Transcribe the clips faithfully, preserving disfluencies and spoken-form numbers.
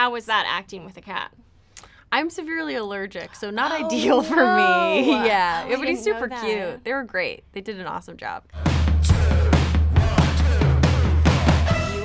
How was that acting with a cat? I'm severely allergic, so not oh, ideal for no. me. Yeah, oh, everybody's super cute. They were great. They did an awesome job. You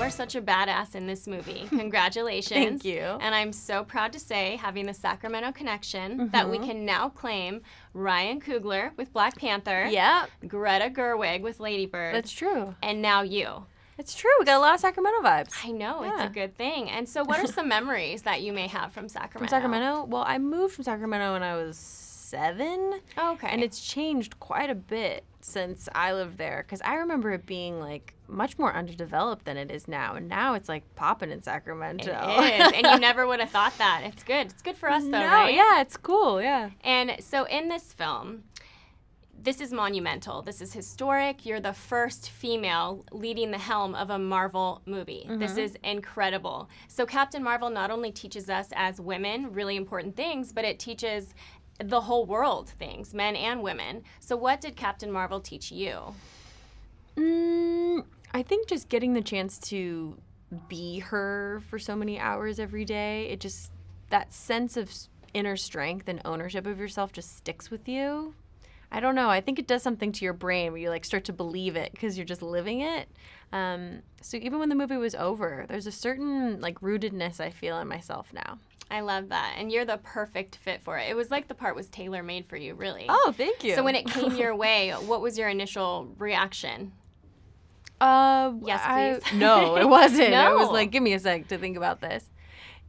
are such a badass in this movie. Congratulations. Thank you. And I'm so proud to say, having the Sacramento connection, mm-hmm. that we can now claim Ryan Coogler with Black Panther, yep. Greta Gerwig with Lady Bird. That's true. And now you. It's true. We got a lot of Sacramento vibes. I know. Yeah. It's a good thing. And so what are some memories that you may have from Sacramento? From Sacramento? Well, I moved from Sacramento when I was seven. Oh, okay. And it's changed quite a bit since I lived there, because I remember it being, like, much more underdeveloped than it is now. And now it's, like, popping in Sacramento. It is. And you never would have thought that. It's good. It's good for us, though, no, right? Yeah, it's cool, yeah. And so in this film... This is monumental. This is historic. You're the first female leading the helm of a Marvel movie. Mm-hmm. This is incredible. So Captain Marvel not only teaches us as women really important things, but it teaches the whole world things, men and women. So what did Captain Marvel teach you? Mm, I think just getting the chance to be her for so many hours every day, it just, that sense of inner strength and ownership of yourself just sticks with you. I don't know. I think it does something to your brain where you like start to believe it because you're just living it. Um, so even when the movie was over, there's a certain like rootedness I feel in myself now. I love that. And you're the perfect fit for it. It was like the part was tailor-made for you, really. Oh, thank you. So when it came your way, what was your initial reaction? Uh, yes, please. I, no, it wasn't. No. I was like, give me a sec to think about this.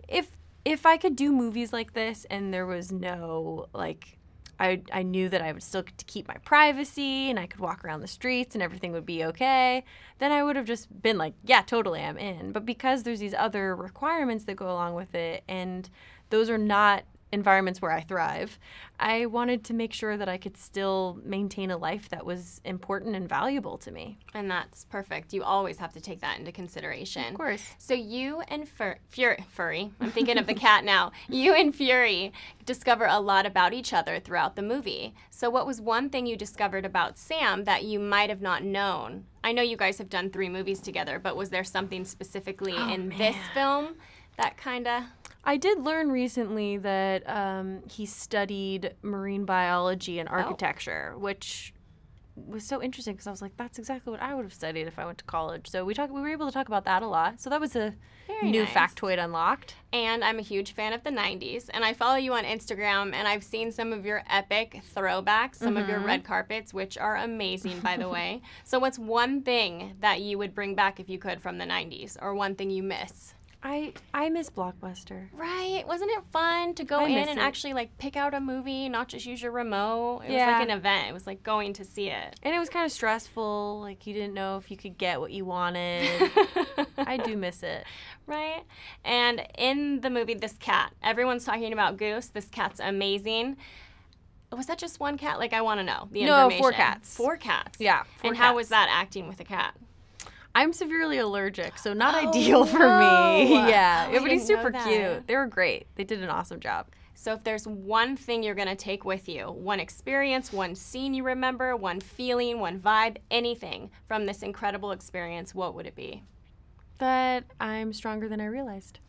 If, if I could do movies like this and there was no like... I, I knew that I would still get to keep my privacy and I could walk around the streets and everything would be okay, then I would have just been like, yeah, totally, I'm in. But because there's these other requirements that go along with it, and those are not environments where I thrive, I wanted to make sure that I could still maintain a life that was important and valuable to me. And that's perfect. You always have to take that into consideration. Of course. So you and Fur Fury, Fury, I'm thinking of the cat now, you and Fury discover a lot about each other throughout the movie. So what was one thing you discovered about Sam that you might have not known? I know you guys have done three movies together, but was there something specifically oh, in man. this film that kind of... I did learn recently that um, he studied marine biology and architecture, oh. which was so interesting because I was like, that's exactly what I would have studied if I went to college. So we talked, we were able to talk about that a lot. So that was a Very new nice. factoid unlocked. And I'm a huge fan of the nineties, and I follow you on Instagram, and I've seen some of your epic throwbacks, some mm-hmm. of your red carpets, which are amazing, by the way. So what's one thing that you would bring back if you could from the nineties, or one thing you miss? I, I miss Blockbuster. Right? Wasn't it fun to go I in and it. actually like pick out a movie, not just use your remote? It yeah. was like an event. It was like going to see it. And it was kind of stressful. Like you didn't know if you could get what you wanted. I do miss it. Right? And in the movie, this cat, everyone's talking about Goose. This cat's amazing. Was that just one cat? Like I want to know the no, information. No, four cats. Four cats. Yeah. Four and cats. How was that acting with a cat? I'm severely allergic, so not oh, ideal for no. me. Yeah, everybody's super cute. They were great. They did an awesome job. So if there's one thing you're gonna take with you, one experience, one scene you remember, one feeling, one vibe, anything from this incredible experience, what would it be? That I'm stronger than I realized.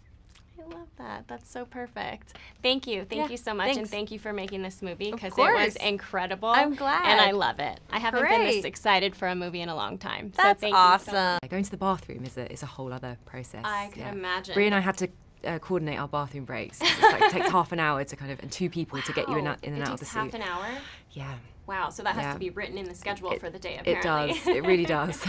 I love that. That's so perfect. Thank you. Thank yeah, you so much. Thanks. And thank you for making this movie because it was incredible. I'm glad. And I love it. I haven't Great. been this excited for a movie in a long time. That's so thank awesome. You so much. Going to the bathroom is a, is a whole other process. I can yeah. imagine. Brie and I had to uh, coordinate our bathroom breaks. It's like, it takes half an hour to kind of, and two people wow. to get you in, in and it out of the suit. It takes half an hour? Yeah. Wow. So that has yeah. to be written in the schedule it, for the day, apparently. It does. It really does.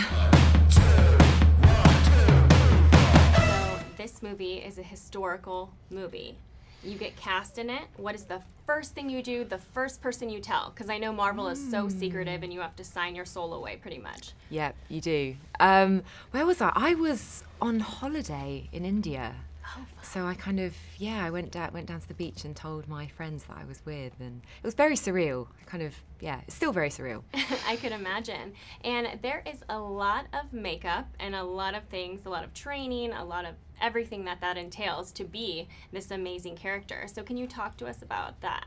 This movie is a historical movie. You get cast in it. What is the first thing you do, the first person you tell? Because I know Marvel is so secretive and you have to sign your soul away pretty much. Yep, you do. Um, where was I? I was on holiday in India. Oh, so I kind of, yeah, I went down, went down to the beach and told my friends that I was with, and it was very surreal. I kind of, yeah, it's still very surreal. I could imagine. And there is a lot of makeup and a lot of things, a lot of training, a lot of everything that that entails to be this amazing character. So can you talk to us about that?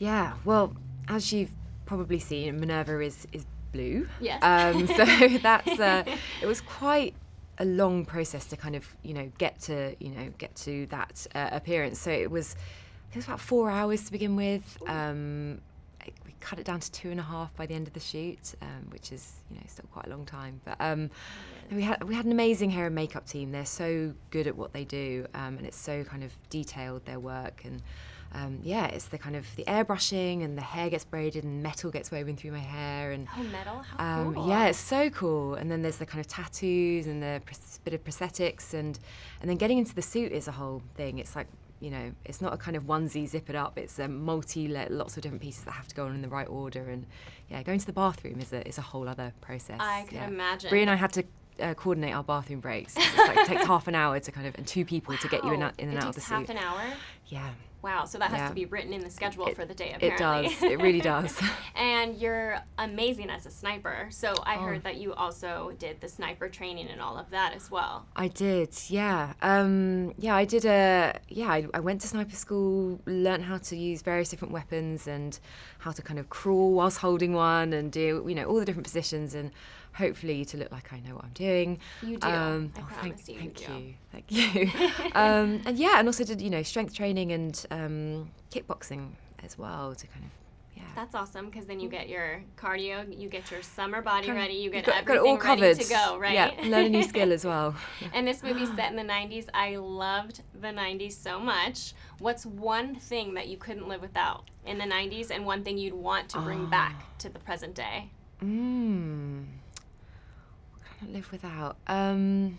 Yeah, well, as you've probably seen, Minn-Erva is, is blue. Yes. Um, so that's, uh, it was quite a long process to kind of, you know, get to, you know, get to that uh, appearance. So it was, it was about four hours to begin with. Um, we cut it down to two and a half by the end of the shoot, um, which is, you know, still quite a long time. But um, we had we had an amazing hair and makeup team. They're so good at what they do, um, and it's so kind of detailed, their work. And um, yeah, it's the kind of the airbrushing, and the hair gets braided, and metal gets woven through my hair. And oh, metal! How um, cool! Yeah, it's so cool. And then there's the kind of tattoos and the bit of prosthetics, and and then getting into the suit is a whole thing. It's like, you know, it's not a kind of onesie, zip it up. It's a multi, lots of different pieces that have to go on in the right order. And yeah, going to the bathroom is a is a whole other process. I can yeah. imagine. Brie and I had to uh, coordinate our bathroom breaks. It's like, it takes half an hour to kind of, and two people wow. to get you in, in and it out of the suit. It takes half an hour? Yeah. Wow, so that has yeah. to be written in the schedule it, for the day, apparently. It does, it really does. And you're amazing as a sniper, so I oh. heard that you also did the sniper training and all of that as well. I did, yeah. Um, yeah, I did a, yeah, I, I went to sniper school, learned how to use various different weapons and how to kind of crawl whilst holding one and do, you know, all the different positions, and hopefully to look like I know what I'm doing. You do, um, I oh, promise thank, you. Thank you, you thank you. um, and yeah, and also did, you know, strength training and um, kickboxing as well to kind of, yeah. That's awesome, because then you get your cardio, you get your summer body kind of, ready, you get got, everything got all covered. Ready to go, right? Yeah, learn a new skill as well. And this movie's set in the nineties. I loved the nineties so much. What's one thing that you couldn't live without in the nineties, and one thing you'd want to bring oh. back to the present day? Mm. Live without. Um,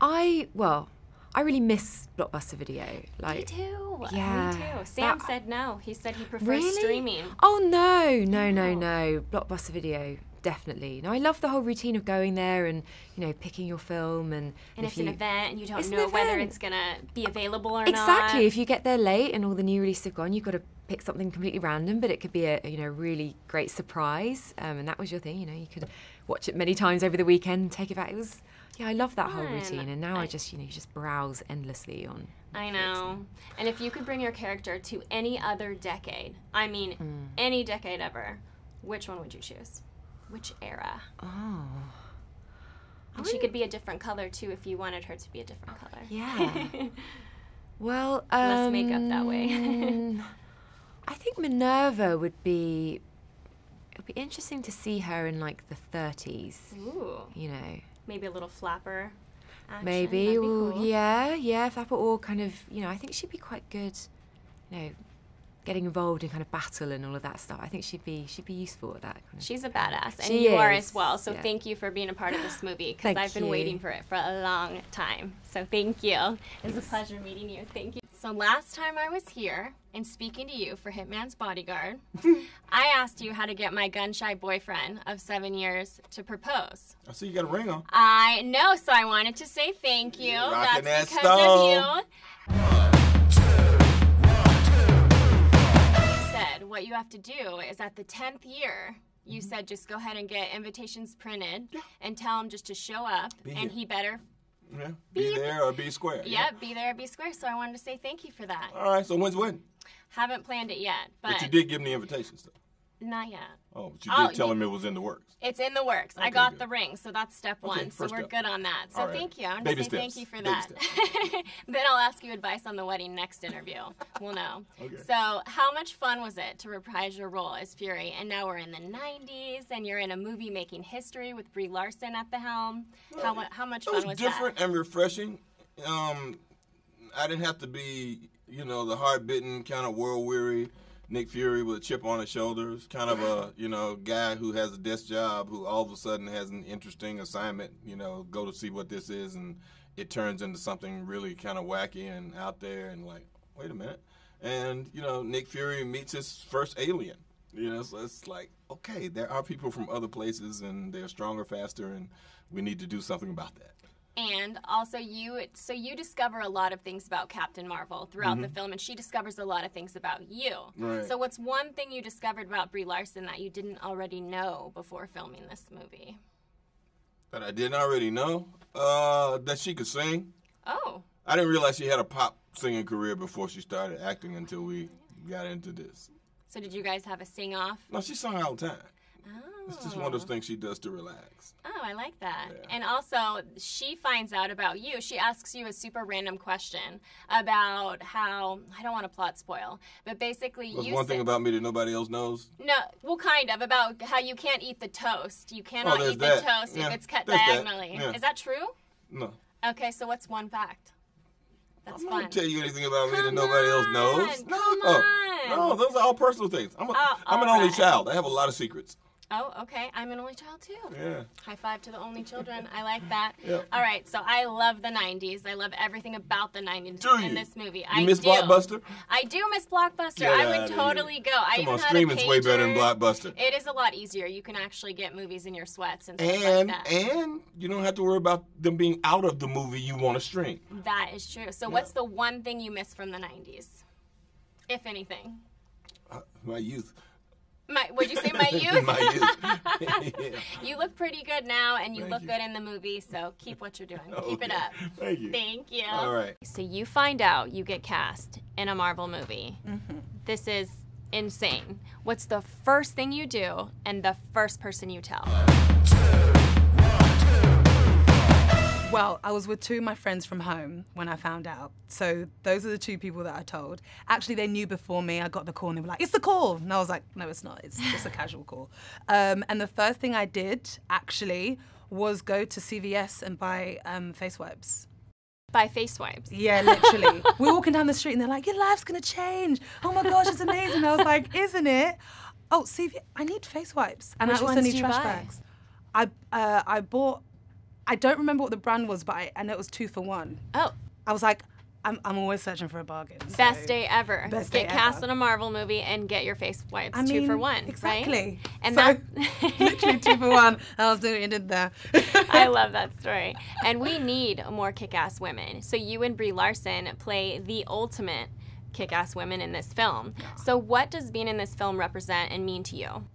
I well, I really miss Blockbuster Video. Like, me too. Yeah, me too. Sam that, said no. He said he prefers really? streaming. Oh no, no, no, no. Blockbuster Video, definitely. Now I love the whole routine of going there and, you know, picking your film, and, and, and it's if you, an event, and you don't know whether it's gonna be available or exactly. not. Exactly. If you get there late and all the new releases have gone, you've got to pick something completely random, but it could be a, you know, really great surprise. Um, and that was your thing, you know, you could watch it many times over the weekend, take it back. It was, yeah, I love that whole routine. And now I, I just, you know, you just browse endlessly on Netflix. I know. And if you could bring your character to any other decade, I mean, mm. any decade ever, which one would you choose? Which era? Oh. And she could be a different color too, if you wanted her to be a different color. Yeah. Well, um, less makeup that way. I think Minn-Erva would be, it would be interesting to see her in like the thirties. Ooh. You know. Maybe a little flapper action. Maybe, well, cool. yeah, yeah, flapper, or kind of, you know, I think she'd be quite good, you know, getting involved in kind of battle and all of that stuff. I think she'd be she'd be useful at that. Kind of She's a badass, and she you is. are as well. So yeah. thank you for being a part of this movie, because I've been you. waiting for it for a long time. So thank you. It was yes. a pleasure meeting you. Thank you. So last time I was here and speaking to you for Hitman's Bodyguard, I asked you how to get my gun-shy boyfriend of seven years to propose. I see you got a ring on. I know, so I wanted to say thank you. Rockin' That's because stone. of you. What you have to do is at the tenth year, you mm-hmm. said just go ahead and get invitations printed yeah. and tell him just to show up, be and here. he better yeah. be, be there or be square. Yeah, yeah, be there or be square. So I wanted to say thank you for that. All right, so when's when? Haven't planned it yet. But, but you did give him the invitations, though. Not yet. Oh, but you did oh, tell you, him it was in the works. It's in the works. Okay, I got good. the ring, so that's step one. Okay, so we're step. good on that. So right. thank you. I'm going to say steps. thank you for Baby that. Then I'll ask you advice on the wedding next interview. We'll know. Okay. So how much fun was it to reprise your role as Fury? And now we're in the nineties, and you're in a movie making history with Brie Larson at the helm. Well, how, how much fun was that? It was different and refreshing. Um, I didn't have to be, you know, the hard-bitten, kind of world-weary Nick Fury with a chip on his shoulders, kind of a, you know, guy who has a desk job who all of a sudden has an interesting assignment, you know, go to see what this is, and it turns into something really kind of wacky and out there, and like, wait a minute. And, you know, Nick Fury meets his first alien, you know, so it's like, okay, there are people from other places, and they're stronger, faster, and we need to do something about that. And also you, so you discover a lot of things about Captain Marvel throughout mm-hmm. the film, and she discovers a lot of things about you. Right. So what's one thing you discovered about Brie Larson that you didn't already know before filming this movie? That I didn't already know? Uh, that she could sing. Oh. I didn't realize she had a pop singing career before she started acting until we got into this. So did you guys have a sing-off? No, she sung all the time. Oh. It's just one of those things she does to relax. Oh, I like that. Yeah. And also, she finds out about you. She asks you a super random question about how, I don't want to plot spoil, but basically There's you one thing about me that nobody else knows? No, well, kind of, about how you can't eat the toast. You cannot oh, eat that. the toast yeah. if it's cut there's diagonally. That. Yeah. Is that true? No. Okay, so what's one fact? That's I'm not going to tell you anything about come me that nobody on, else knows. No, come on. no, those are all personal things. I'm, a, oh, I'm an right. only child. I have a lot of secrets. Oh, okay. I'm an only child, too. Yeah. High five to the only children. I like that. Yep. All right. So I love the nineties. I love everything about the nineties do in you? this movie. You I miss do. Blockbuster? I do miss Blockbuster. Get I would totally go. Come I even on, had streaming's a way better than Blockbuster. It is a lot easier. You can actually get movies in your sweats and stuff and, like that. And you don't have to worry about them being out of the movie you want to stream. That is true. So yeah. what's the one thing you miss from the nineties, if anything? Uh, my youth. My, would you say my youth? My youth. Yeah. You look pretty good now, and you Thank look you. good in the movie, so keep what you're doing. Okay. Keep it up. Thank you. Thank you. All right. So you find out you get cast in a Marvel movie. Mm-hmm. This is insane. What's the first thing you do and the first person you tell? Well, I was with two of my friends from home when I found out. So those are the two people that I told. Actually, they knew before me. I got the call and they were like, it's the call. And I was like, no, it's not. It's just a casual call. Um, and the first thing I did, actually, was go to C V S and buy um, face wipes. By face wipes. Yeah, literally. We're walking down the street and they're like, your life's going to change. Oh, my gosh, it's amazing. I was like, isn't it? Oh, C V S, I need face wipes. And Which I also need trash buy? bags. I, uh, I bought... I don't remember what the brand was, but I, I know it was two for one. Oh. I was like, I'm, I'm always searching for a bargain. So. Best day ever. Best day ever. Get cast in a Marvel movie and get your face wipes I mean, two for one, exactly. right? And so, that literally two for one. I was doing it there. I love that story. And we need more kick-ass women. So you and Brie Larson play the ultimate kick-ass women in this film. So what does being in this film represent and mean to you?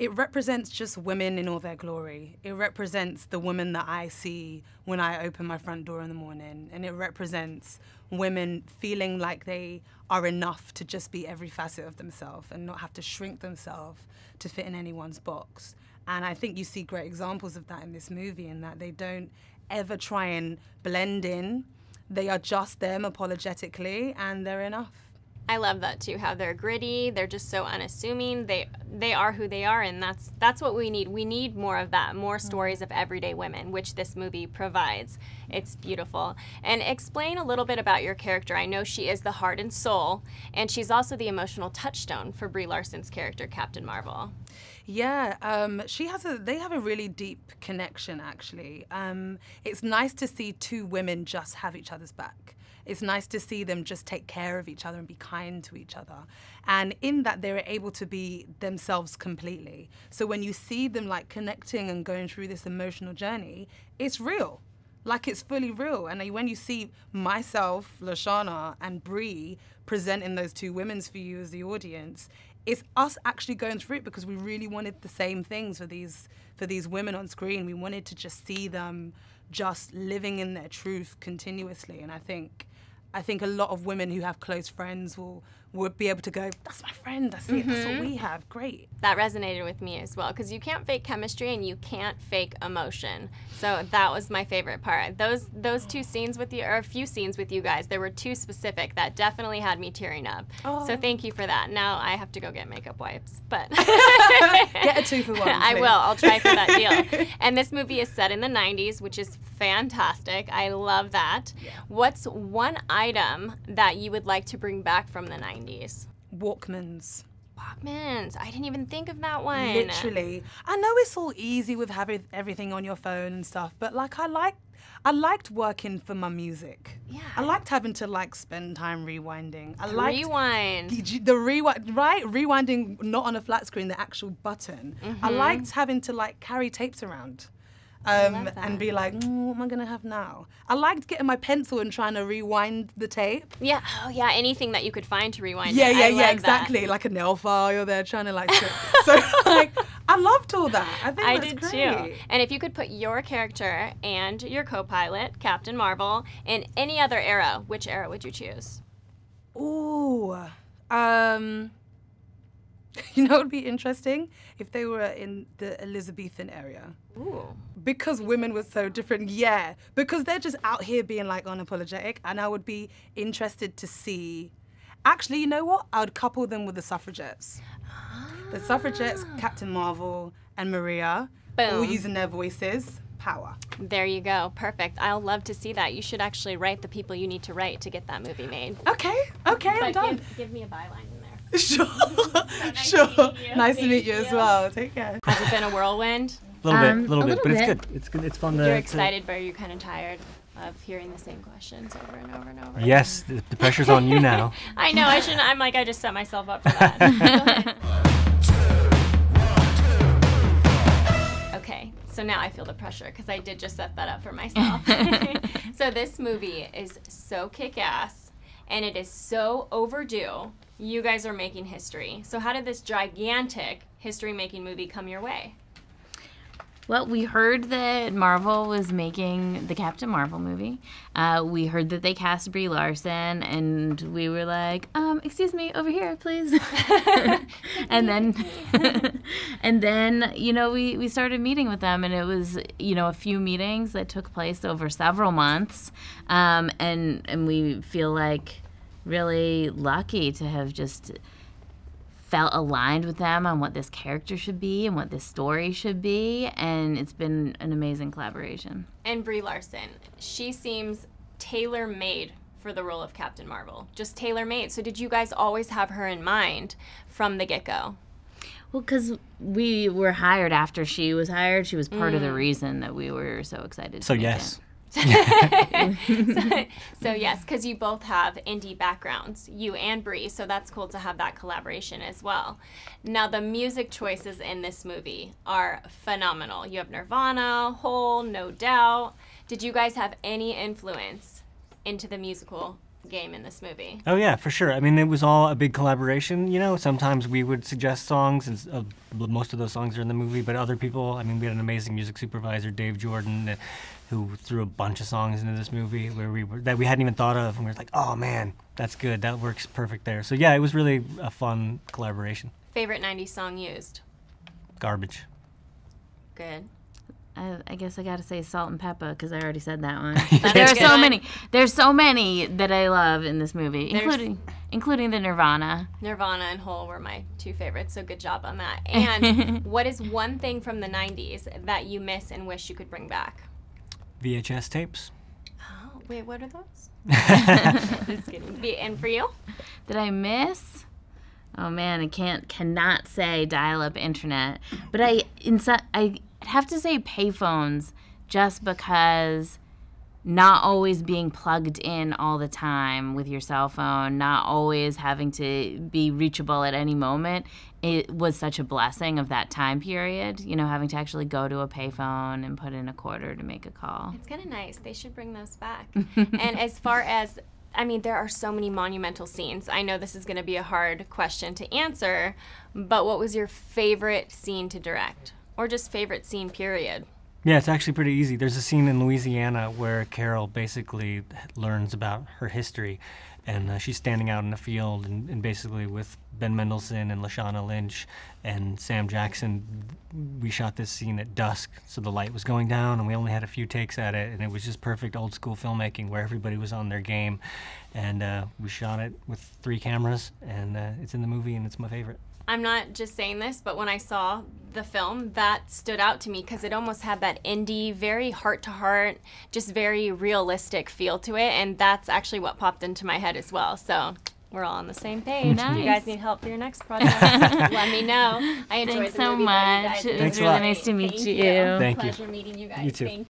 It represents just women in all their glory. It represents the woman that I see when I open my front door in the morning. And it represents women feeling like they are enough to just be every facet of themselves and not have to shrink themselves to fit in anyone's box. And I think you see great examples of that in this movie, in that they don't ever try and blend in. They are just them apologetically, and they're enough. I love that too, how they're gritty, they're just so unassuming, they they are who they are, and that's that's what we need. We need more of that, more stories of everyday women, which this movie provides. It's beautiful. And explain a little bit about your character. I know she is the heart and soul, and she's also the emotional touchstone for Brie Larson's character, Captain Marvel. Yeah, um, she has a, they have a really deep connection, actually. Um, it's nice to see two women just have each other's back. It's nice to see them just take care of each other and be kind to each other. And in that, they're able to be themselves completely. So when you see them like connecting and going through this emotional journey, it's real. Like, it's fully real. And when you see myself, LaShawna, and Brie presenting those two women for you as the audience, it's us actually going through it, because we really wanted the same things for these, for these women on screen. We wanted to just see them just living in their truth continuously. And I think I think a lot of women who have close friends will, will be able to go, that's my friend, I see it, that's what we have, great. That resonated with me as well, because you can't fake chemistry and you can't fake emotion. So that was my favorite part. Those those two scenes with you, or a few scenes with you guys, there were two specific that definitely had me tearing up. Oh. So thank you for that. Now I have to go get makeup wipes, but. Get a two for one, please. I will, I'll try for that deal. And this movie is set in the nineties, which is fantastic, I love that. Yeah. What's one item that you would like to bring back from the nineties? Walkmans. Walkmans. I didn't even think of that one. Literally. I know it's all easy with having everything on your phone and stuff, but like I like I liked working for my music. Yeah. I liked having to like spend time rewinding. I liked rewind. The, the rewind, right? Rewinding not on a flat screen, the actual button. Mm-hmm. I liked having to like carry tapes around. Um, and be like, mm, what am I gonna have now? I liked getting my pencil and trying to rewind the tape. Yeah, oh yeah, anything that you could find to rewind. Yeah, it. yeah, I yeah, exactly. That. Like a nail file, you're there trying to like. So like, I loved all that. I think I that's did great. too. And if you could put your character and your co-pilot, Captain Marvel, in any other era, which era would you choose? Ooh, um, You know, it would be interesting if they were in the Elizabethan area. Ooh. Because women were so different, yeah. Because they're just out here being like unapologetic, and I would be interested to see. Actually, you know what? I would couple them with the suffragettes. Ah. The suffragettes, Captain Marvel and Maria, boom, all using their voices. Power. There you go. Perfect. I'll love to see that. You should actually write the people you need to write to get that movie made. Okay. Okay, but I'm done. Give, give me a byline in there. Sure. So nice sure. To meet you. Nice Thank to meet you, you as well. Take care. Has it been a whirlwind? A little um, bit. Little a little bit. But bit. It's good. It's good. It's fun. You're to, excited, to... but you're kind of tired of hearing the same questions over and over and over. Yes, the, the pressure's on you now. I know. I shouldn't. I'm like, I just set myself up for that. So now I feel the pressure because I did just set that up for myself. So this movie is so kick-ass and it is so overdue. You guys are making history. So how did this gigantic history-making movie come your way? Well, we heard that Marvel was making the Captain Marvel movie. Uh, we heard that they cast Brie Larson, and we were like, um, excuse me, over here, please. and then, and then, you know, we, we started meeting with them, and it was, you know, a few meetings that took place over several months, um, and, and we feel like really lucky to have just felt aligned with them on what this character should be and what this story should be, and it's been an amazing collaboration. And Brie Larson, she seems tailor-made for the role of Captain Marvel. Just tailor-made. So did you guys always have her in mind from the get-go? Well, because we were hired after she was hired. She was part mm. of the reason that we were so excited. So to yes. It. so, so yes, because you both have indie backgrounds, you and Brie, so that's cool to have that collaboration as well. Now the music choices in this movie are phenomenal. You have Nirvana, Hole, No Doubt. Did you guys have any influence into the musical game in this movie? Oh yeah, for sure. I mean, it was all a big collaboration, you know. Sometimes we would suggest songs, and uh, most of those songs are in the movie, but other people, I mean, we had an amazing music supervisor, Dave Jordan, uh, who threw a bunch of songs into this movie where we were, that we hadn't even thought of, and we were like, oh man, that's good, that works perfect there. So yeah, it was really a fun collaboration. Favorite nineties song used? Garbage. Good. I, I guess I gotta say Salt-N-Pepa because I already said that one. But there are so one. many. There's so many that I love in this movie, There's including including the Nirvana. Nirvana and Hole were my two favorites, so good job on that. And what is one thing from the nineties that you miss and wish you could bring back? V H S tapes. Oh wait, what are those? Just kidding. And for you? Did I miss? Oh man, I can't cannot say dial-up internet, but I inside I. I'd have to say payphones, just because not always being plugged in all the time with your cell phone, not always having to be reachable at any moment, it was such a blessing of that time period, you know, having to actually go to a payphone and put in a quarter to make a call. It's kind of nice. They should bring those back. And as far as, I mean, there are so many monumental scenes. I know this is going to be a hard question to answer, but what was your favorite scene to direct? Or just favorite scene, period? Yeah, it's actually pretty easy. There's a scene in Louisiana where Carol basically learns about her history, and uh, she's standing out in the field, and, and basically with Ben Mendelsohn and LaShawna Lynch and Sam Jackson, we shot this scene at dusk, so the light was going down, and we only had a few takes at it, and it was just perfect old-school filmmaking where everybody was on their game, and uh, we shot it with three cameras, and uh, it's in the movie, and it's my favorite. I'm not just saying this, but when I saw the film, that stood out to me because it almost had that indie, very heart-to-heart, just very realistic feel to it, and that's actually what popped into my head as well. So we're all on the same page. Nice. If you guys need help for your next project, let me know. I enjoyed Thanks the so movie. Much. It was really nice to meet Thank you. you. Thank Pleasure you. meeting you guys. You too. Thank